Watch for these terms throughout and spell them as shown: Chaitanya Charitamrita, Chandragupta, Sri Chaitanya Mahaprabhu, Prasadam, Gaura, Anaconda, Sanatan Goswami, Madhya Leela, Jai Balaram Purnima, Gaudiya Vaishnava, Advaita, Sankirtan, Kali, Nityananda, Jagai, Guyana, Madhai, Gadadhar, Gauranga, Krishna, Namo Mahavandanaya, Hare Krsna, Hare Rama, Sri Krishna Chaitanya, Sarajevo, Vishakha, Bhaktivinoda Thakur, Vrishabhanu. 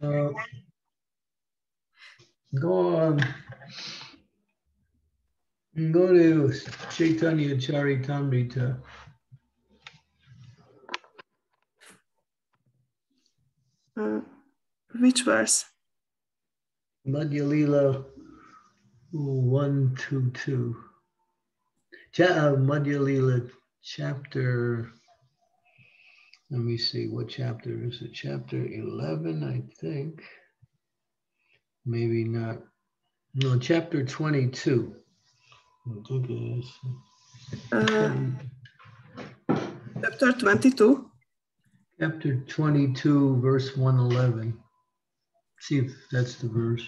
Go to Chaitanya Charitamrita. Which verse? Madhya Leela 122. Madhya Leela chapter, let me see, what chapter is it? Chapter 11, I think. Maybe not. No, chapter 22. I think it is. Chapter 22? Chapter 22, verse 111. See if that's the verse.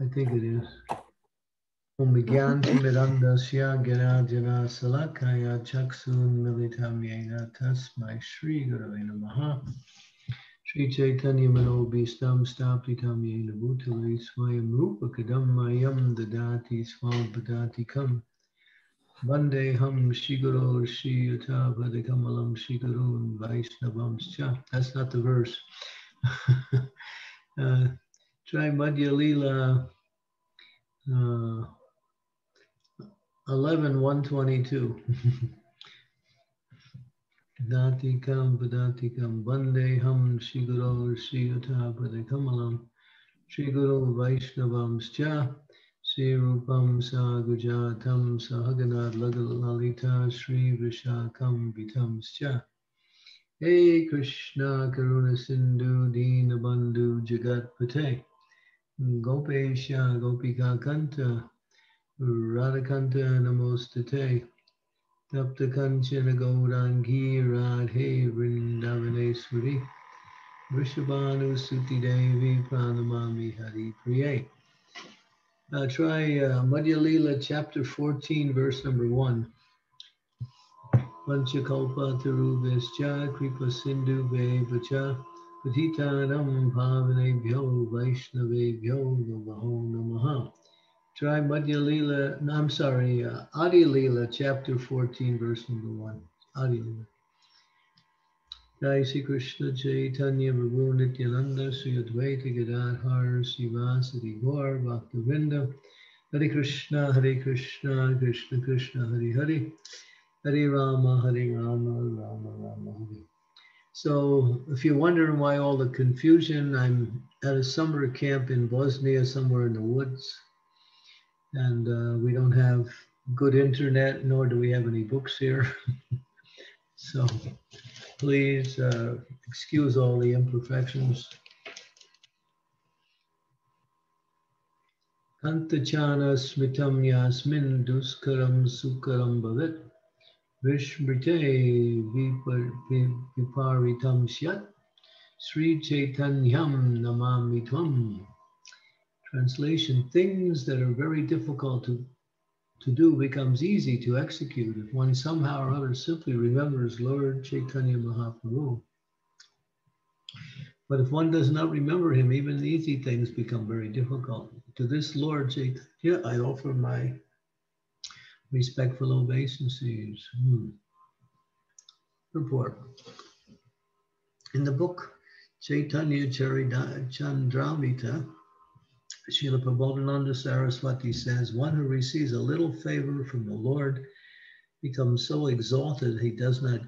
I think it is. Umigyantimirandasya Girajana Salakaya Chaksun Militam Yena Tasmai Shri Gurave Namaha Sri Chaitanya Manobhistam Stapitam Yena Bhutale Swayam Rupa Kadam Mayam Dadati Swam Padati Kam Vandeham Shiguro Shri Yata Vadikamalam Shigurun Vaishnavamscha. That's not the verse. Try Madhya Leela 11:122. Datikam Padatikam Bandeham Shiguro Shiyata Padakamalam Shiguro Vaishnavam Scha Sri Rupam Sagujatam Sahaganad Lagalita Sri Vishakam Vitam Scha. Hey Krishna Karuna Sindhu Dina Bandhu Jagat Pate Gopesha Gopika Kanta Radhakanta Namostate Tapta Kanchana Gaurangi Radhe Vrindavaneshwari Vrishabhanu Suti Devi Pranamami Hari Priye. Try Madhya Leela chapter 14 verse number 1. Panchakalpa Tarubhescha Kripa Sindhu Bevacha Patitanam Bhavanebhyo Vaishnavebhyo Namaho Namaha. Try Madhya Leela, no, I'm sorry, Adi Lila chapter 14 verse number 1. Adi Lila. Jai Sri Krishna Chaitanya Prabhu Nityananda Sri Advaita Gadadhar Srivas Adi Gaura Bhaktivinoda. Hare Krishna Krishna Krishna Hare Hare. Hare Rama, Hare Rama, Rama Rama, Hare. So if you're wondering why all the confusion, I'm at a summer camp in Bosnia, somewhere in the woods, and we don't have good internet, nor do we have any books here. So please excuse all the imperfections. Kantachana smitam yasmin duskaram sukaram bhavet. Vishmrite Viparitam Syat Sri Chaitanyam Namami Tvam. Translation: things that are very difficult to do becomes easy to execute if one somehow or other simply remembers Lord Chaitanya Mahaprabhu. But if one does not remember him, even easy things become very difficult. To this Lord Chaitanya, I offer my respectful obeisances. Report. In the book Chaitanya Chandramita, Srila Prabhupada Saraswati says, one who receives a little favor from the Lord becomes so exalted he does not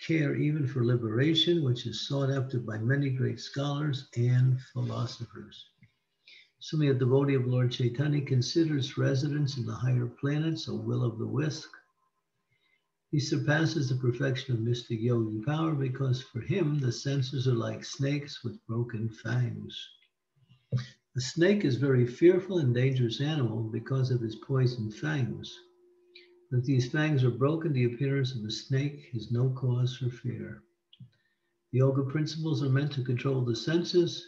care even for liberation, which is sought after by many great scholars and philosophers. Assuming a devotee of Lord Chaitanya considers residence in the higher planets a will of the wisp, he surpasses the perfection of mystic yogi power, because for him the senses are like snakes with broken fangs. A snake is a very fearful and dangerous animal because of his poisoned fangs. If these fangs are broken, the appearance of a snake is no cause for fear. The yoga principles are meant to control the senses,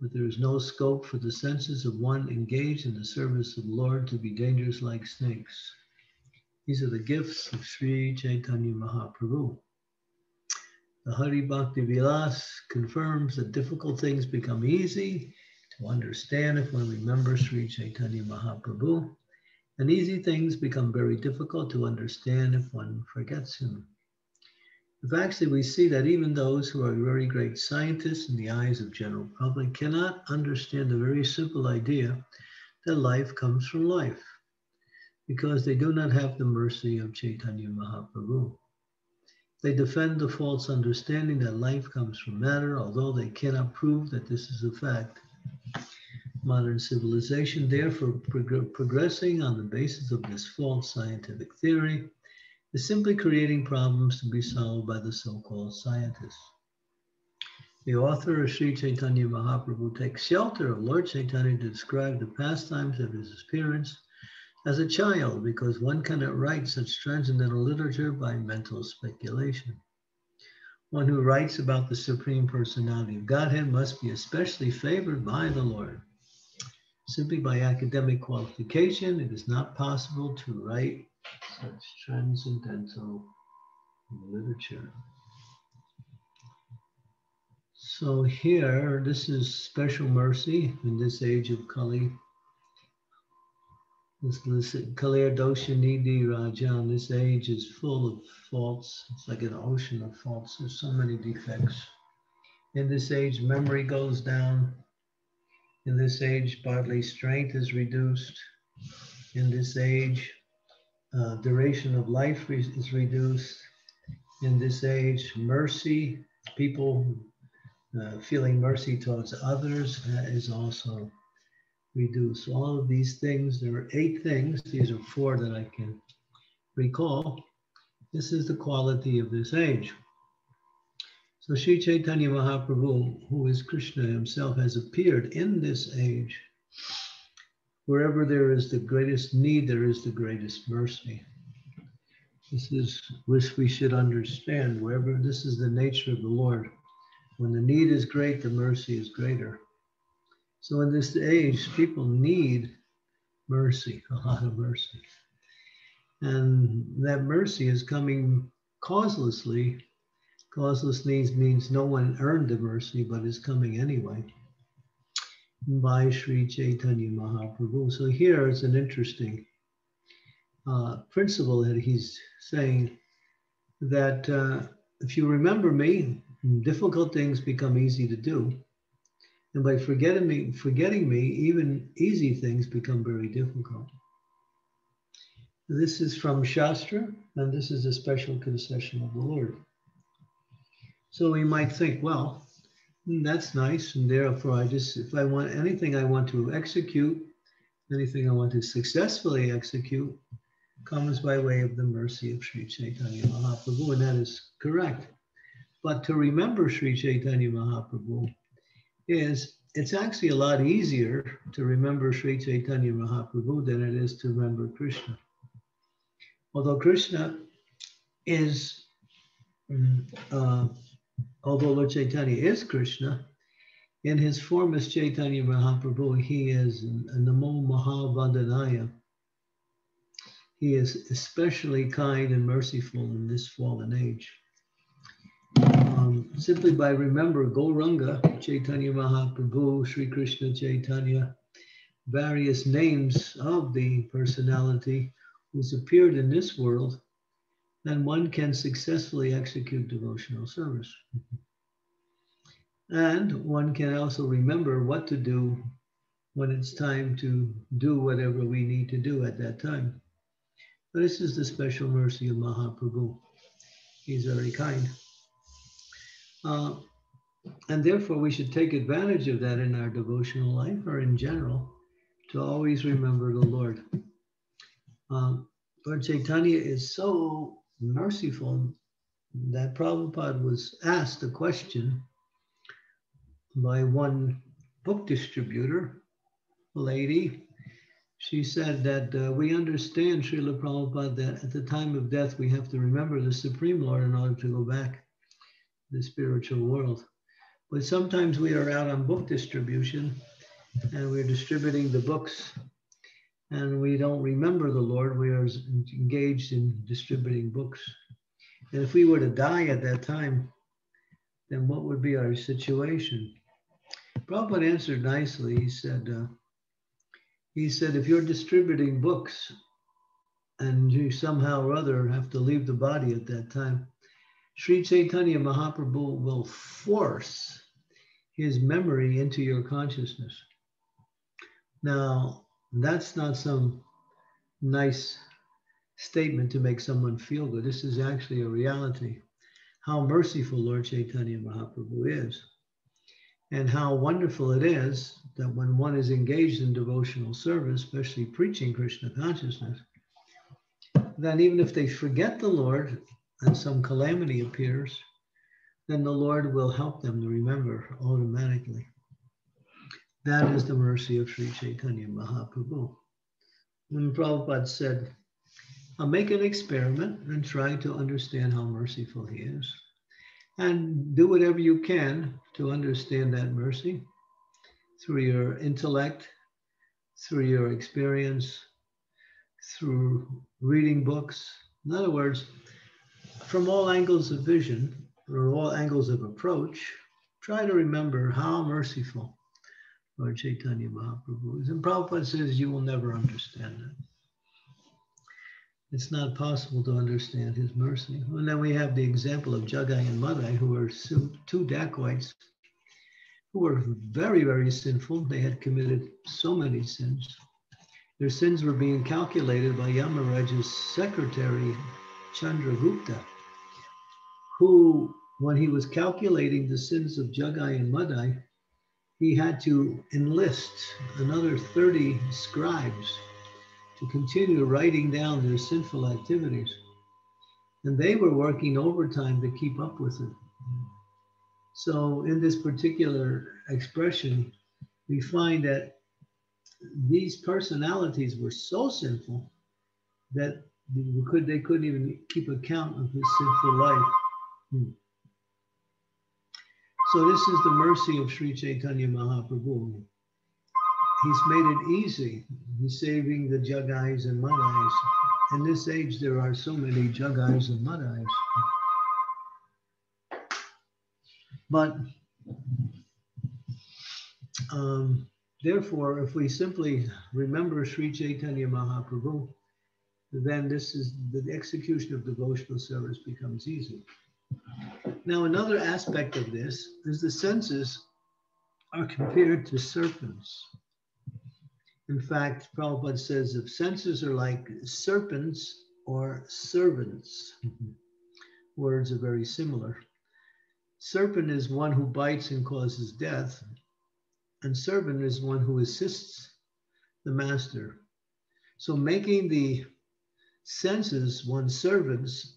but there is no scope for the senses of one engaged in the service of the Lord to be dangerous like snakes. These are the gifts of Sri Chaitanya Mahaprabhu. The Hari Bhakti Vilas confirms that difficult things become easy to understand if one remembers Sri Chaitanya Mahaprabhu, and easy things become very difficult to understand if one forgets him. Actually, we see that even those who are very great scientists in the eyes of general public cannot understand the very simple idea that life comes from life, because they do not have the mercy of Chaitanya Mahaprabhu. They defend the false understanding that life comes from matter, although they cannot prove that this is a fact. Modern civilization, therefore, progressing on the basis of this false scientific theory, is simply creating problems to be solved by the so-called scientists. The author of Sri Chaitanya Mahaprabhu takes shelter of Lord Chaitanya to describe the pastimes of his appearance as a child, because one cannot write such transcendental literature by mental speculation. One who writes about the Supreme Personality of Godhead must be especially favored by the Lord. Simply by academic qualification, it is not possible to write such transcendental literature. So here, this is special mercy in this age of Kali. This Kalir Dosha Nidhi Rajan, this age is full of faults. It's like an ocean of faults. There's so many defects. In this age, memory goes down. In this age, bodily strength is reduced. In this age, duration of life is reduced. In this age, mercy, people feeling mercy towards others is also reduced. All of these things, there are 8 things, these are 4 that I can recall. This is the quality of this age. So Sri Chaitanya Mahaprabhu, who is Krishna himself, has appeared in this age. Wherever there is the greatest need, there is the greatest mercy. This is which we should understand. Wherever this is the nature of the Lord. When the need is great, the mercy is greater. So in this age, people need mercy, a lot of mercy. And that mercy is coming causelessly. Causeless means no one earned the mercy, but is coming anyway, by Sri Chaitanya Mahaprabhu. So here it's an interesting principle that he's saying, that if you remember me, difficult things become easy to do. And by forgetting me, even easy things become very difficult. This is from Shastra, and this is a special concession of the Lord. So we might think, well, that's nice, and therefore if I want anything I want to execute, anything I want to successfully execute, comes by way of the mercy of Sri Chaitanya Mahaprabhu, and that is correct. But to remember Sri Chaitanya Mahaprabhu it's actually a lot easier to remember Sri Chaitanya Mahaprabhu than it is to remember Krishna. Although Lord Chaitanya is Krishna, in his form as Chaitanya Mahaprabhu, he is Namo Mahavandanaya. He is especially kind and merciful in this fallen age. Simply by remembering Gauranga, Chaitanya Mahaprabhu, Sri Krishna Chaitanya, various names of the personality who's appeared in this world, then one can successfully execute devotional service. And one can also remember what to do when it's time to do whatever we need to do at that time. But this is the special mercy of Mahaprabhu. He's very kind. And therefore, we should take advantage of that in our devotional life, or in general, to always remember the Lord. Lord Chaitanya is so merciful that Prabhupada was asked a question by one book distributor, a lady. She said that we understand, Srila Prabhupada, that at the time of death, we have to remember the Supreme Lord in order to go back the spiritual world. But sometimes we are out on book distribution and we're distributing the books and we don't remember the Lord. We are engaged in distributing books. And if we were to die at that time, then what would be our situation? Prabhupada answered nicely. He said, if you're distributing books and you somehow or other have to leave the body at that time, Sri Chaitanya Mahaprabhu will force his memory into your consciousness. Now, that's not some nice statement to make someone feel good. This is actually a reality. How merciful Lord Chaitanya Mahaprabhu is, and how wonderful it is that when one is engaged in devotional service, especially preaching Krishna consciousness, then even if they forget the Lord and some calamity appears, then the Lord will help them to remember automatically. That is the mercy of Sri Chaitanya Mahaprabhu. When Prabhupada said, I'll make an experiment and try to understand how merciful he is, and do whatever you can to understand that mercy through your intellect, through your experience, through reading books. In other words, from all angles of vision or all angles of approach, try to remember how merciful Lord Chaitanya Mahaprabhu is. And Prabhupada says you will never understand that. It's not possible to understand his mercy. And then we have the example of Jagai and Madhai, who were two dacoits, who were very, very sinful. They had committed so many sins. Their sins were being calculated by Yamaraj's secretary, Chandragupta, who, when he was calculating the sins of Jagai and Madhai, he had to enlist another 30 scribes to continue writing down their sinful activities. And they were working overtime to keep up with it. So in this particular expression, we find that these personalities were so sinful that they couldn't even keep account of his sinful life. So this is the mercy of Sri Chaitanya Mahaprabhu. He's made it easy. He's saving the Jagais and Madhais. In this age, there are so many Jagais and Madhais. But therefore, if we simply remember Sri Chaitanya Mahaprabhu, then this is the execution of devotional service becomes easy. Now, another aspect of this is the senses are compared to serpents. In fact, Prabhupada says, if senses are like serpents or servants, words are very similar. Serpent is one who bites and causes death, and servant is one who assists the master. So making the senses one's servants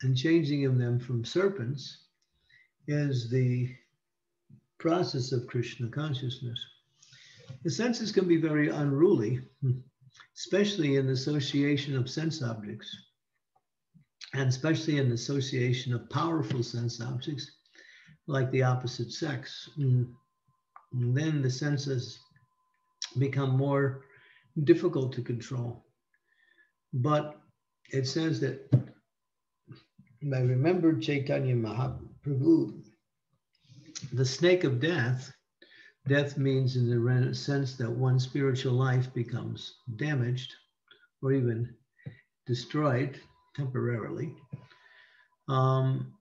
and changing them from serpents is the process of Krishna consciousness. The senses can be very unruly, especially in the association of sense objects, and especially in the association of powerful sense objects, like the opposite sex. And then the senses become more difficult to control. But it says that I remembered Chaitanya Mahaprabhu, the snake of death. Death means in the sense that one's spiritual life becomes damaged or even destroyed temporarily. Then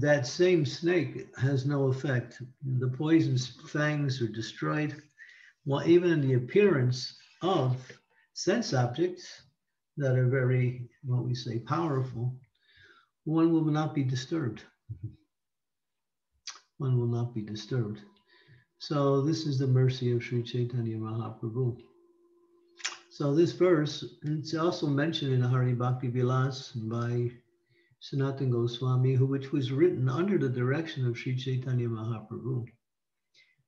that same snake has no effect. The poison's fangs are destroyed. Well, even the appearance of sense objects that are very, what we say, powerful, one will not be disturbed. One will not be disturbed. So this is the mercy of Sri Chaitanya Mahaprabhu. So this verse, it's also mentioned in the Hari Bhakti Vilas by Sanatan Goswami, which was written under the direction of Sri Chaitanya Mahaprabhu,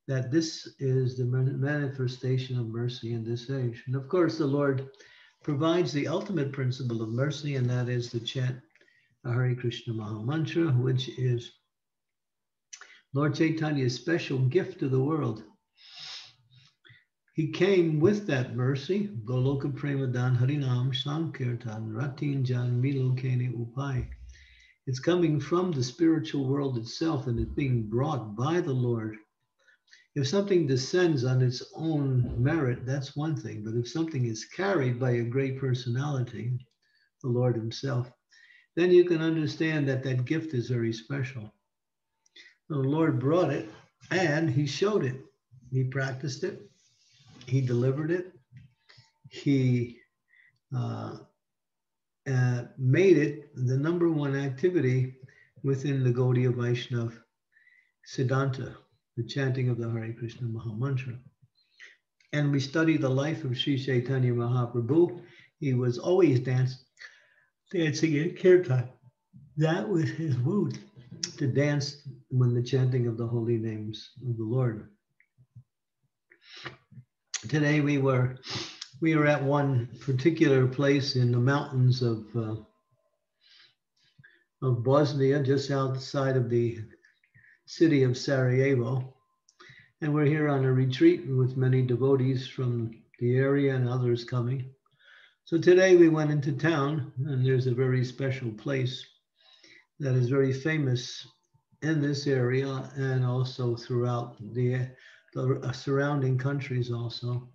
that this is the manifestation of mercy in this age. And of course, the Lord provides the ultimate principle of mercy, and that is to chant the Hare Krishna Maha Mantra, which is Lord Chaitanya's special gift to the world. He came with that mercy, Goloka Premadan Harinam Sankirtan Ratin Jan Milokene Upai. It's coming from the spiritual world itself, and it's being brought by the Lord. If something descends on its own merit, that's one thing. But if something is carried by a great personality, the Lord himself, then you can understand that that gift is very special. The Lord brought it and he showed it. He practiced it. He delivered it. He made it the number one activity within the Gaudiya Vaishnava Siddhanta, the chanting of the Hare Krishna Maha Mantra. And we study the life of Sri Chaitanya Mahaprabhu. He was always dancing in Kirtan. That was his mood, to dance when the chanting of the holy names of the Lord. Today we were at one particular place in the mountains of Bosnia, just outside of the city of Sarajevo. And we're here on a retreat with many devotees from the area and others coming. So today we went into town, and there's a very special place that is very famous in this area and also throughout the surrounding countries also.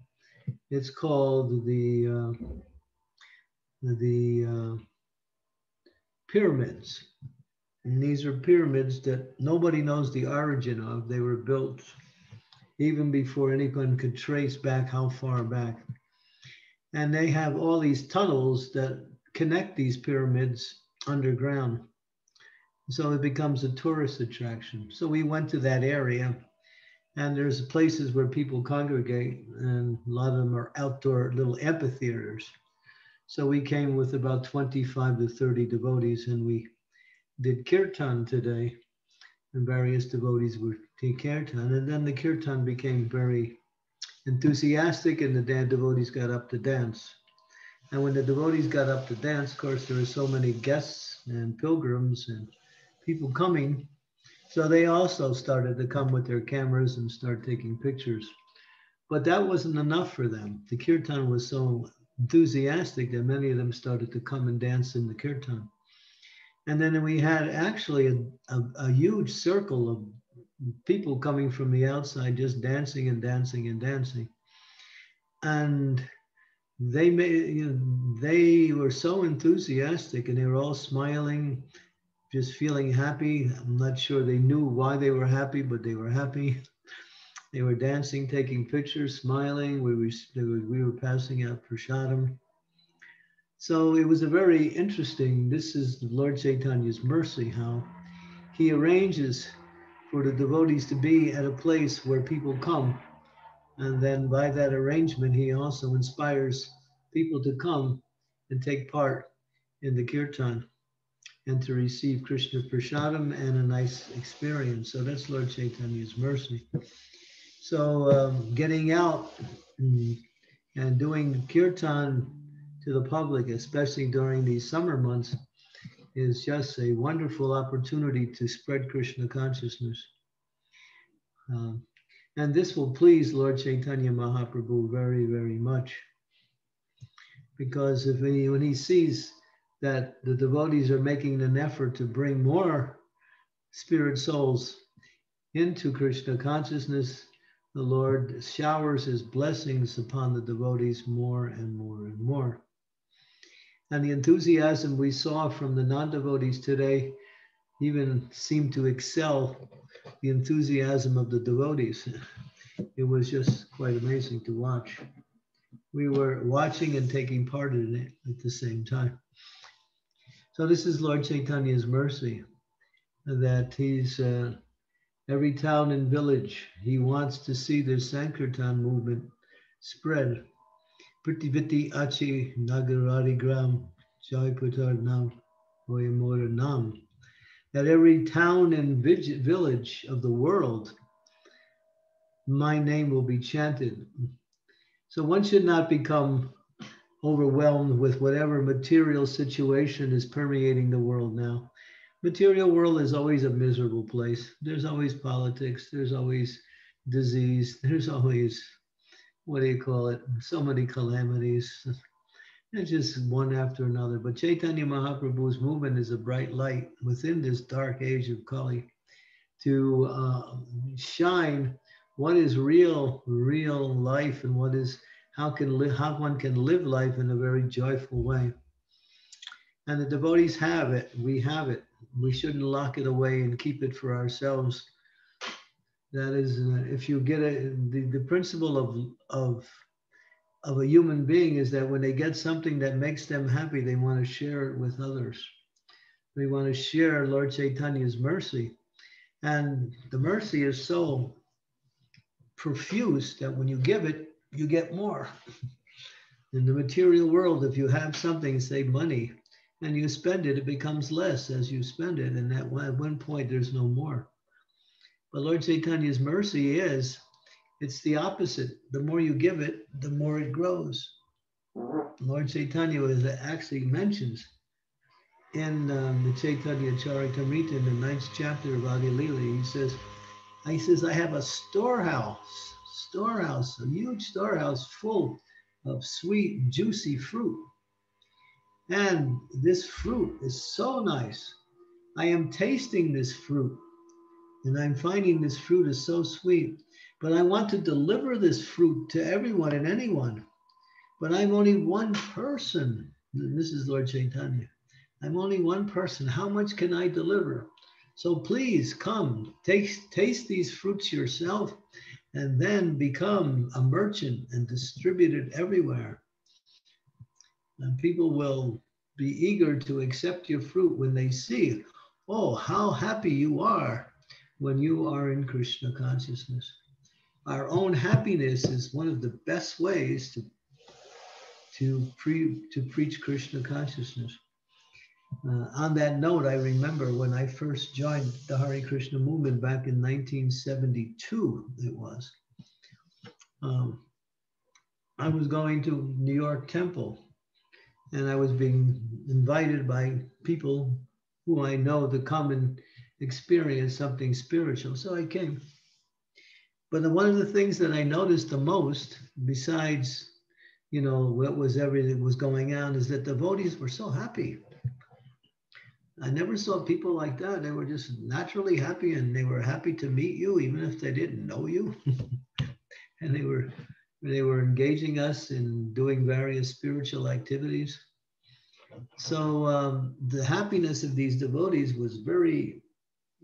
It's called the pyramids. And these are pyramids that nobody knows the origin of. They were built even before anyone could trace back how far back. And they have all these tunnels that connect these pyramids underground. So it becomes a tourist attraction. So we went to that area. And there's places where people congregate, and a lot of them are outdoor little amphitheaters. So we came with about 25 to 30 devotees, and we did kirtan today. And various devotees were doing kirtan. And then the kirtan became very enthusiastic, and the devotees got up to dance. And when the devotees got up to dance, of course, there were so many guests and pilgrims and people coming. So they also started to come with their cameras and start taking pictures. But that wasn't enough for them. The kirtan was so enthusiastic that many of them started to come and dance in the kirtan. And then we had actually a huge circle of people coming from the outside, just dancing and dancing and dancing. And they made, you know, they were so enthusiastic, and they were all smiling, just feeling happy. I'm not sure they knew why they were happy, but they were happy. They were dancing, taking pictures, smiling. We were passing out prasadam. So it was a very interesting, this is Lord Chaitanya's mercy, how he arranges for the devotees to be at a place where people come. And then by that arrangement, he also inspires people to come and take part in the kirtan, and to receive Krishna Prasadam and a nice experience. So that's Lord Chaitanya's mercy. So getting out and doing kirtan to the public, especially during these summer months, is just a wonderful opportunity to spread Krishna consciousness. And this will please Lord Chaitanya Mahaprabhu very, very much. Because when he sees that the devotees are making an effort to bring more spirit souls into Krishna consciousness, the Lord showers his blessings upon the devotees more and more and more. And the enthusiasm we saw from the non-devotees today even seemed to excel the enthusiasm of the devotees. It was just quite amazing to watch. We were watching and taking part in it at the same time. So this is Lord Chaitanya's mercy, that he's every town and village, he wants to see this Sankirtan movement spread. Prithiviti achi nagarari gram jaiputar nam hoyamora nam. That every town and village of the world, my name will be chanted. So one should not become overwhelmed with whatever material situation is permeating the world now. Material world is always a miserable place. There's always politics. There's always disease. There's always, what do you call it? So many calamities. It's just one after another. But Chaitanya Mahaprabhu's movement is a bright light within this dark age of Kali to shine what is real life, and what is how one can live life in a very joyful way. And the devotees have it. We have it. We shouldn't lock it away and keep it for ourselves. That is, if you get it, the principle of a human being is that when they get something that makes them happy, they want to share it with others. We want to share Lord Chaitanya's mercy. And the mercy is so profuse that when you give it, you get more. In the material world, if you have something, say money, and you spend it, it becomes less as you spend it. And at one point, there's no more. But Lord Chaitanya's mercy is, it's the opposite. The more you give it, the more it grows. Lord Chaitanya actually mentions in the Chaitanya Charitamrita, in the 9th chapter of Adi Lila, he says, I have a storehouse, a huge storehouse full of sweet, juicy fruit. And this fruit is so nice. I am tasting this fruit, and I'm finding this fruit is so sweet. But I want to deliver this fruit to everyone and anyone. But I'm only one person. This is Lord Chaitanya. I'm only one person. How much can I deliver? So please come, taste these fruits yourself, and then become a merchant and distribute it everywhere. And people will be eager to accept your fruit when they see, oh, how happy you are when you are in Krishna consciousness. Our own happiness is one of the best ways to preach Krishna consciousness. On that note, I remember when I first joined the Hare Krishna movement back in 1972, it was. I was going to New York Temple, and I was being invited by people who I know to come and experience something spiritual. So I came. But one of the things that I noticed the most, besides, you know, what was everything that was going on, is that devotees were so happy. I never saw people like that. They were just naturally happy, and they were happy to meet you, even if they didn't know you. And they were engaging us in doing various spiritual activities. So the happiness of these devotees was very,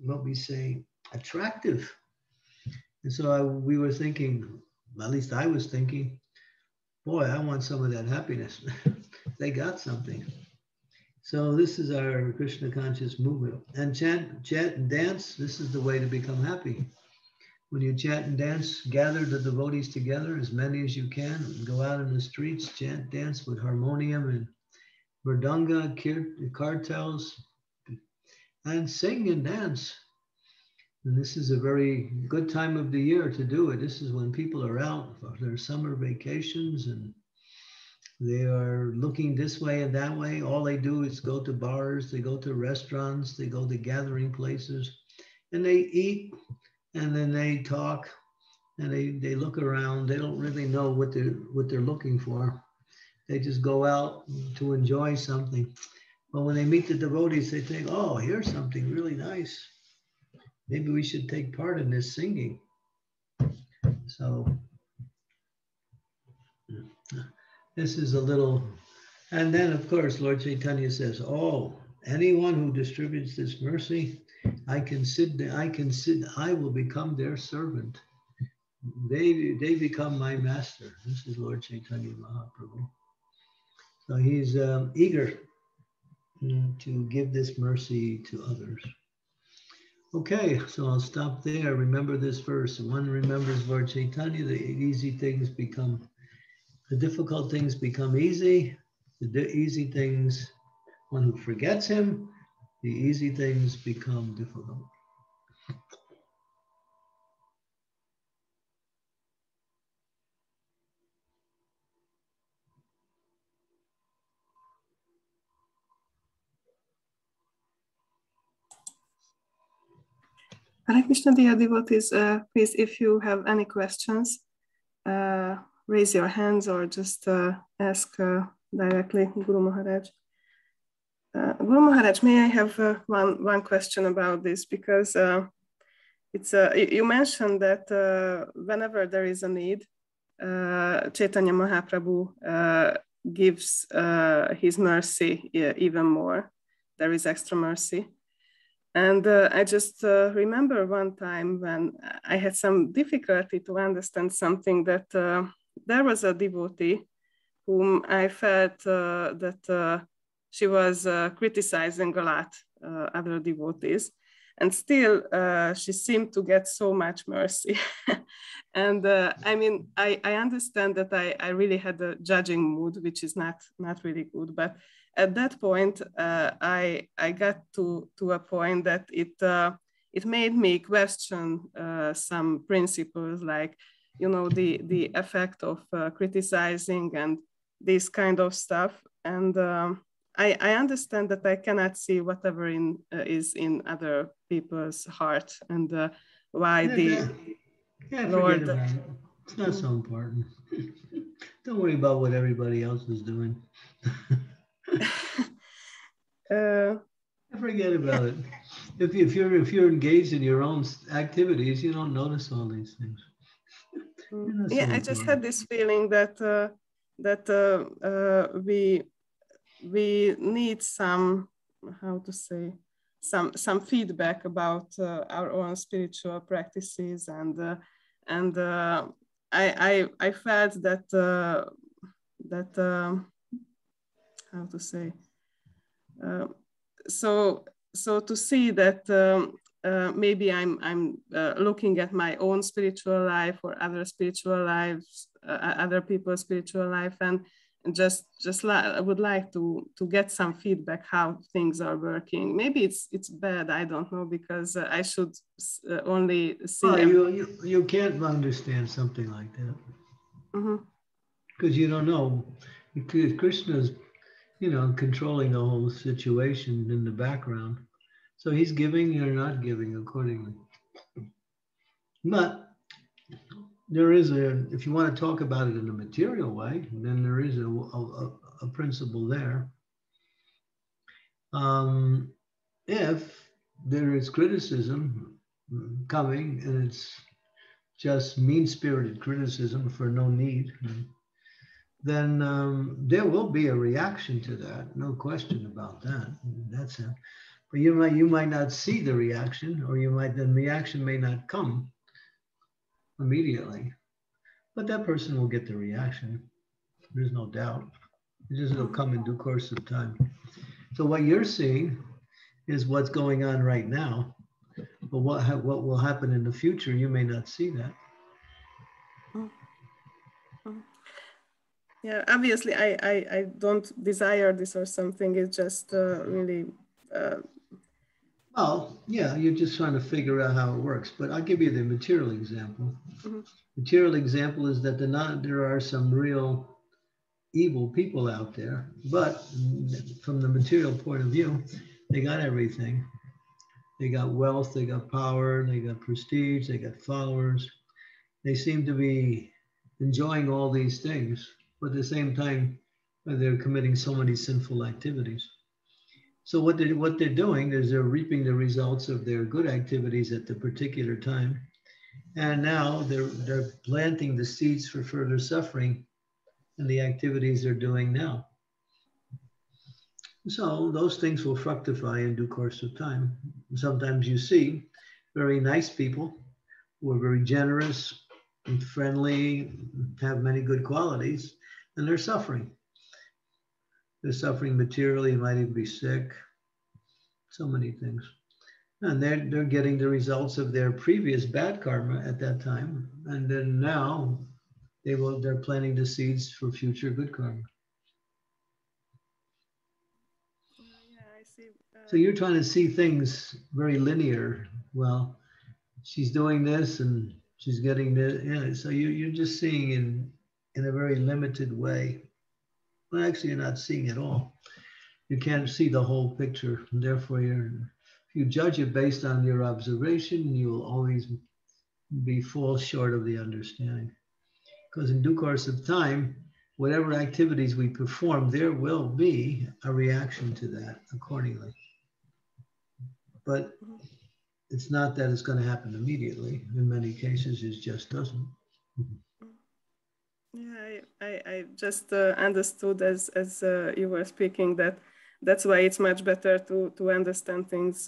what we say, attractive. And so we were thinking, at least I was thinking, boy, I want some of that happiness. They got something. So this is our Krishna conscious movement. And chant and dance, this is the way to become happy. When you chant and dance, gather the devotees together, as many as you can, and go out in the streets, chant, dance with harmonium and mridanga, cartels, and sing and dance. And this is a very good time of the year to do it. This is when people are out for their summer vacations, and they are looking this way and that way. All they do is go to bars, they go to restaurants, they go to gathering places, and they eat, and then they talk, and they look around. They don't really know what they're looking for. They just go out to enjoy something. But when they meet the devotees, they think, oh, here's something really nice. Maybe we should take part in this singing. So this is a little, and then of course, Lord Chaitanya says, oh, anyone who distributes this mercy, I will become their servant. They become my master. This is Lord Chaitanya Mahaprabhu. So he's eager to give this mercy to others. Okay, so I'll stop there. Remember this verse. One remembers Lord Chaitanya, the difficult things become easy, the easy things, one who forgets him, the easy things become difficult. Hare Krishna, dear devotees, please, if you have any questions, raise your hands or just ask directly Guru Maharaj. Guru Maharaj, may I have one question about this? Because you mentioned that whenever there is a need, Chaitanya Mahaprabhu gives his mercy even more. There is extra mercy. And I just remember one time when I had some difficulty to understand something, that there was a devotee whom I felt that she was criticizing a lot other devotees. And still, she seemed to get so much mercy. And I mean, I understand that I really had a judging mood, which is not really good. But at that point, I got to a point that it made me question some principles, like, you know, the effect of criticizing and this kind of stuff. And I understand that I cannot see whatever is in other people's heart, and why Lord. It's not so important. Don't worry about what everybody else is doing. Forget about it. If you're engaged in your own activities, you don't notice all these things. Yeah, I just had this feeling that we need some, how to say, some feedback about our own spiritual practices, and I felt that how to say, so to see that maybe I'm looking at my own spiritual life or other people's spiritual life, and I would like to get some feedback how things are working. Maybe it's bad, I don't know, because I should only see. Well, you can't understand something like that because you don't know. Krishna's, you know, controlling the whole situation in the background, so he's giving or not giving accordingly. But there is if you want to talk about it in a material way, then there is a principle there. If there is criticism coming and it's just mean-spirited criticism for no need, then there will be a reaction to that, no question about that. That's it. But you might not see the reaction, or the reaction may not come immediately, but that person will get the reaction. There's no doubt. It just will come in due course of time. So what you're seeing is what's going on right now, but what will happen in the future, you may not see that. Yeah, obviously I don't desire this or something. It's just really. Well, yeah, you're just trying to figure out how it works. But I'll give you the material example. Material example is that there are some real evil people out there, but from the material point of view, they got everything. They got wealth, they got power, they got prestige, they got followers. They seem to be enjoying all these things, but at the same time, they're committing so many sinful activities. So what they're doing is they're reaping the results of their good activities at the particular time. And now they're planting the seeds for further suffering in the activities they're doing now. So those things will fructify in due course of time. Sometimes you see very nice people who are very generous and friendly, have many good qualities, and they're suffering. They're suffering materially, might even be sick, so many things. And they're getting the results of their previous bad karma at that time. And then now they're planting the seeds for future good karma. Yeah, I see. So you're trying to see things very linear. Well, she's doing this and she's getting this. Yeah, so you're just seeing in a very limited way. Well, actually, you're not seeing it all. You can't see the whole picture. And therefore, if you judge it based on your observation, you will always fall short of the understanding. Because in due course of time, whatever activities we perform, there will be a reaction to that accordingly. But it's not that it's going to happen immediately. In many cases, it just doesn't. Yeah, I just understood as you were speaking that that's why it's much better to understand things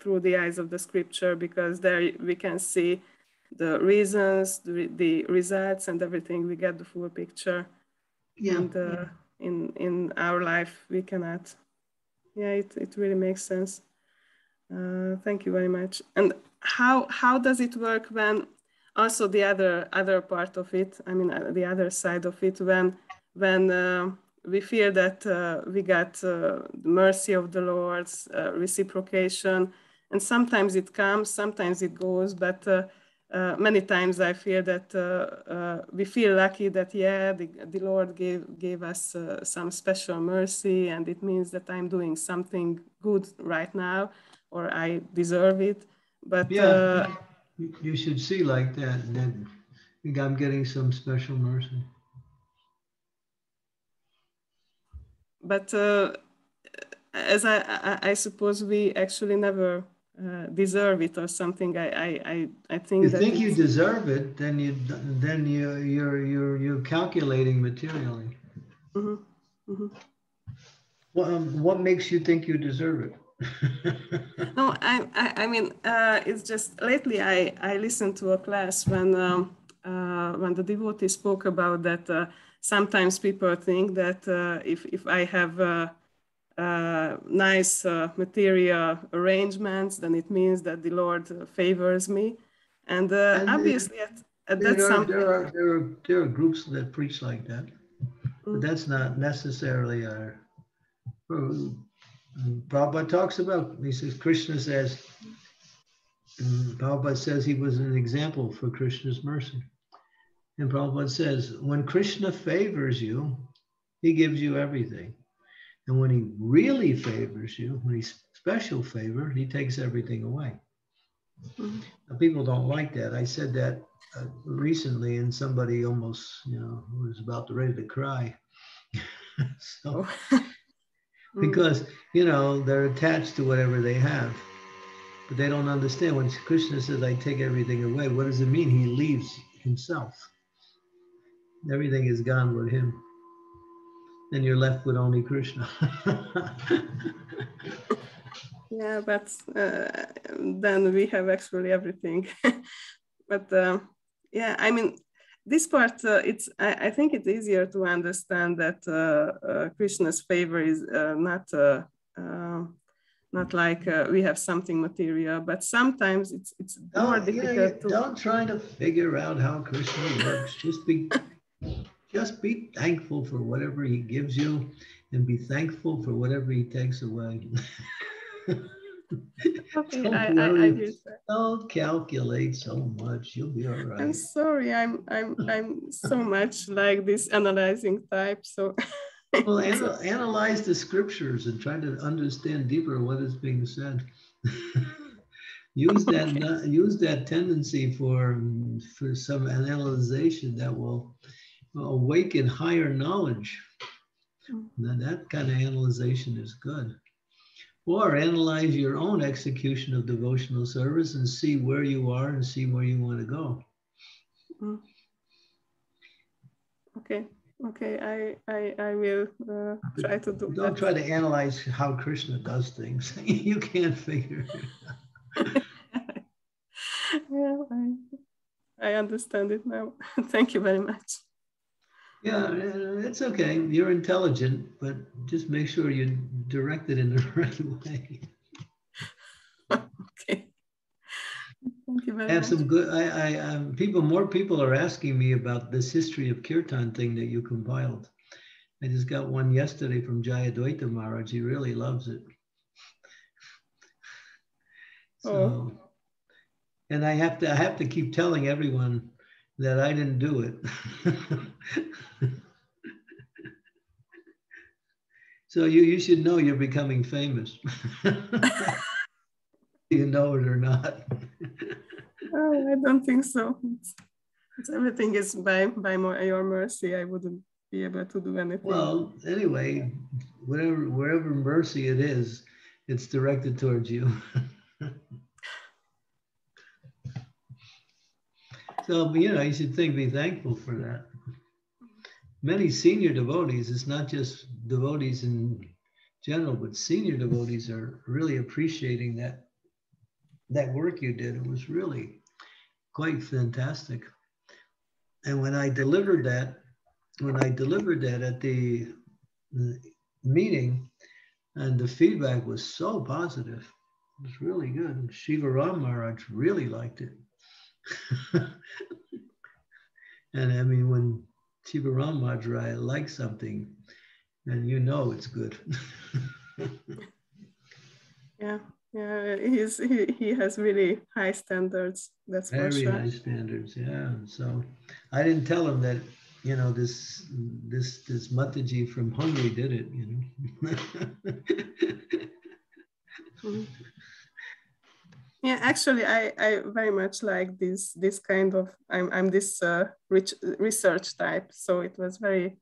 through the eyes of the scripture, because there we can see the reasons, the results and everything. We get the full picture. Yeah. And in our life, we cannot. Yeah, it really makes sense. Thank you very much. And how does it work when also the other part of it, I mean, the other side of it, when we feel that we got the mercy of the Lord's reciprocation, and sometimes it comes, sometimes it goes, but many times I feel that we feel lucky that, yeah, the Lord gave us some special mercy, and it means that I'm doing something good right now, or I deserve it. But yeah, you should see like that, and then I'm getting some special mercy. But as I suppose we actually never deserve it or something. I think you think you deserve it, then you're calculating materially. Mm-hmm. Mm-hmm. What makes you think you deserve it? No, I mean, it's just lately I listened to a class when the devotee spoke about that. Sometimes people think that if I have nice material arrangements, then it means that the Lord favors me. And, obviously, that's something. There are groups that preach like that, but that's not necessarily our. Prabhupada talks about, he says, Krishna says, Prabhupada says he was an example for Krishna's mercy. And Prabhupada says, when Krishna favors you, he gives you everything. And when he really favors you, when he's special favor, he takes everything away. Now, people don't like that. I said that recently, and somebody almost, was about ready to cry. So, because, they're attached to whatever they have, but they don't understand. When Krishna says, I take everything away, what does it mean? He leaves himself. Everything is gone with him. Then you're left with only Krishna. Yeah, but then we have actually everything. But yeah, I mean, this part, I think it's easier to understand that Krishna's favor is not like we have something material, but sometimes it's more difficult. Don't try to figure out how Krishna works. Just be thankful for whatever he gives you, and be thankful for whatever he takes away. Okay, I use that. Don't calculate so much. You'll be all right. I'm sorry. I'm so much like this analyzing type. So. Well, analyze the scriptures and try to understand deeper what is being said. Use that tendency for some analyzation that will awaken higher knowledge. Now, that kind of analyzation is good. Or analyze your own execution of devotional service and see where you are and see where you want to go. Okay, I will try to do that. Don't try to analyze how Krishna does things. You can't figure it out. Yeah, I understand it now. Thank you very much. Yeah, it's okay. You're intelligent, but just make sure you direct it in the right way. Okay. Thank you very much. More people are asking me about this history of Kirtan thing that you compiled. I just got one yesterday from Advaita Maharaj. He really loves it. And I have to keep telling everyone that I didn't do it. So you should know you're becoming famous. You know it or not. Oh, I don't think so. Everything is by your mercy. I wouldn't be able to do anything. Well, anyway, wherever mercy it is, it's directed towards you. So, you should be thankful for that. many senior devotees, it's not just devotees in general, but senior devotees are really appreciating that work you did. It was really quite fantastic. And when I delivered that at the meeting, and the feedback was so positive, it was really good. Shiva Ram Maharaj really liked it. And I mean, when Shiva Ram Maharaj likes something, then you know it's good. Yeah, yeah, he has really high standards. That's for sure. Very high standards, yeah. So I didn't tell him that, you know, this Mataji from Hungary did it, you know. Yeah, actually, I very much like this kind of, I'm this rich research type, so it was very,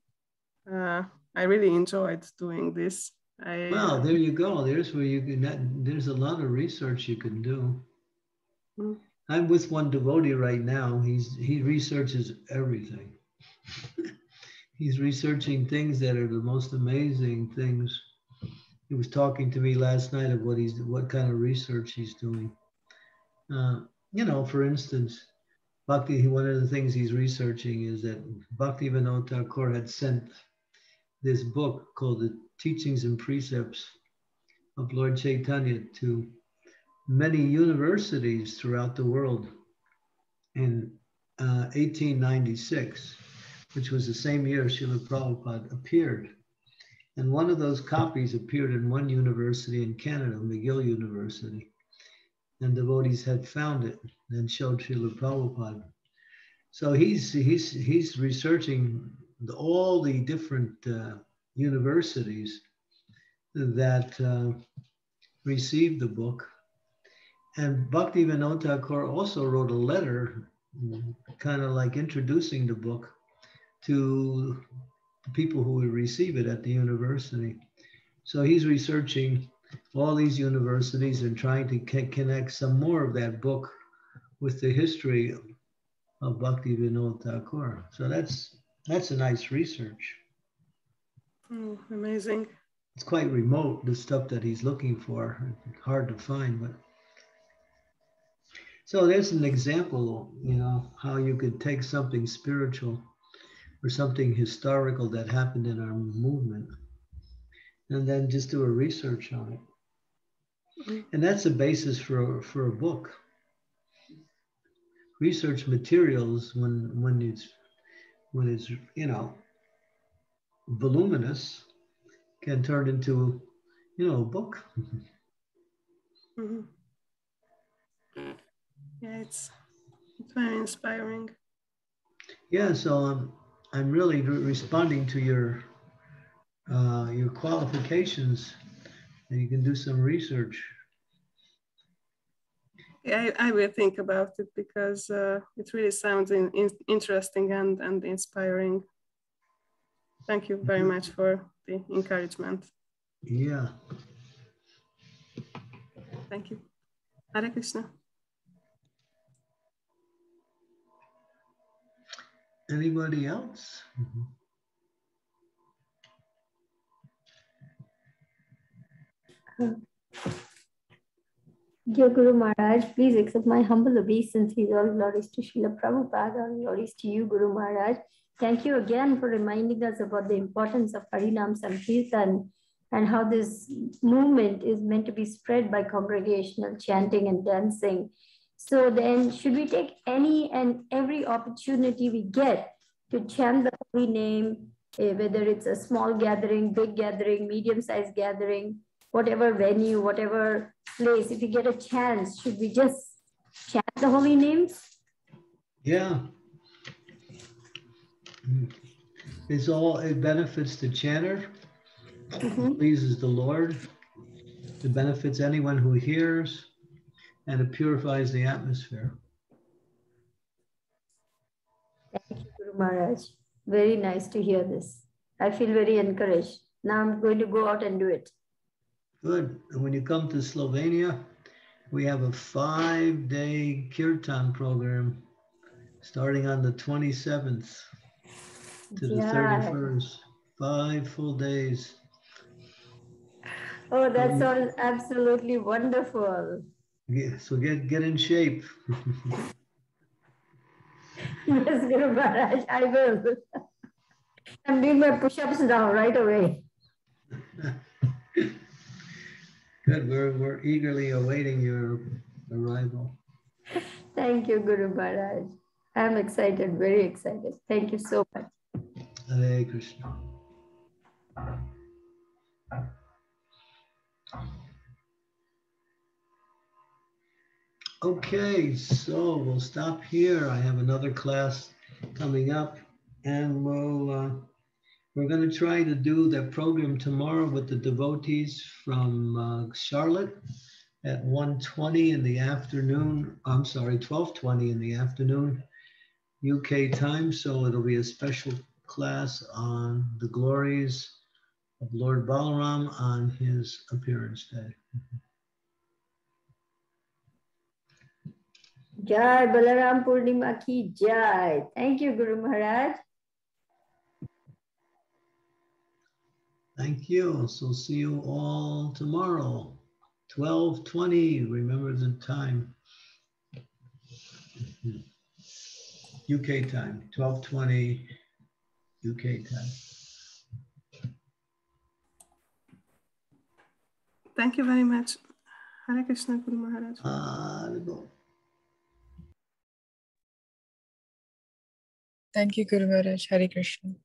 I really enjoyed doing this. Well, there you go. There's where you can, there's a lot of research you can do. Mm. I'm with one devotee right now. He researches everything. He's researching things that are the most amazing things. He was talking to me last night of what kind of research he's doing. You know, for instance, one of the things he's researching is that Bhaktivinoda Thakur had sent this book called The Teachings and Precepts of Lord Chaitanya to many universities throughout the world in 1896, which was the same year Srila Prabhupada appeared. And one of those copies appeared in one university in Canada, McGill University. And devotees had found it and showed Srila Prabhupada. So he's researching all the different universities that received the book. And Bhaktivinoda Thakur also wrote a letter, kind of like introducing the book to people who would receive it at the university. So he's researching all these universities and trying to connect some more of that book with the history of Bhaktivinoda Thakur. So that's a nice research. Oh, amazing. It's quite remote, the stuff that he's looking for. Hard to find, but. So there's an example, you know, how you could take something spiritual or something historical that happened in our movement, and then just do a research on it. And that's the basis for a book. Research materials, when it's you know, voluminous, can turn into, you know, a book. Mm-hmm. Yeah, it's very inspiring. Yeah, so I'm really responding to your qualifications, and you can do some research. Yeah, I will think about it, because it really sounds interesting and inspiring. Thank you very much for the encouragement. Yeah. Thank you. Hare Krishna. Anybody else? Mm-hmm. Dear Guru Maharaj, please accept my humble obeisances. All glories to Srila Prabhupada, all glories to you, Guru Maharaj. Thank you again for reminding us about the importance of Harinam Sankirtan and how this movement is meant to be spread by congregational chanting and dancing. So then, should we take any and every opportunity we get to chant the holy name, whether it's a small gathering, big gathering, medium-sized gathering, whatever venue, whatever place, if you get a chance, should we just chant the holy names? Yeah. It benefits the chanter, mm-hmm. Pleases the Lord, it benefits anyone who hears, and it purifies the atmosphere. Thank you, Guru Maharaj. Very nice to hear this. I feel very encouraged. Now I'm going to go out and do it. Good. And when you come to Slovenia, we have a 5-day Kirtan program starting on the 27th. to the 31st, 5 full days. Oh, that sounds absolutely wonderful. Yeah, so get in shape. Yes, Guru Maharaj, I will. I'm doing my push-ups now right away. Good, we're eagerly awaiting your arrival. Thank you, Guru Maharaj. I'm excited, very excited. Thank you so much. Hare Krishna. Okay, so we'll stop here. I have another class coming up, and we're going to try to do that program tomorrow with the devotees from Charlotte at 1:20 in the afternoon. I'm sorry, 12:20 in the afternoon, UK time. So it'll be a special class on the glories of Lord Balaram on his appearance day. Jai Balaram Purnima ki Jai. Thank you, Guru Maharaj. Thank you. So see you all tomorrow, 12:20. Remember the time. UK time, 12:20 UK time. Thank you very much. Hare Krishna, Guru Maharaj. Thank you, Guru Maharaj. Hare Krishna.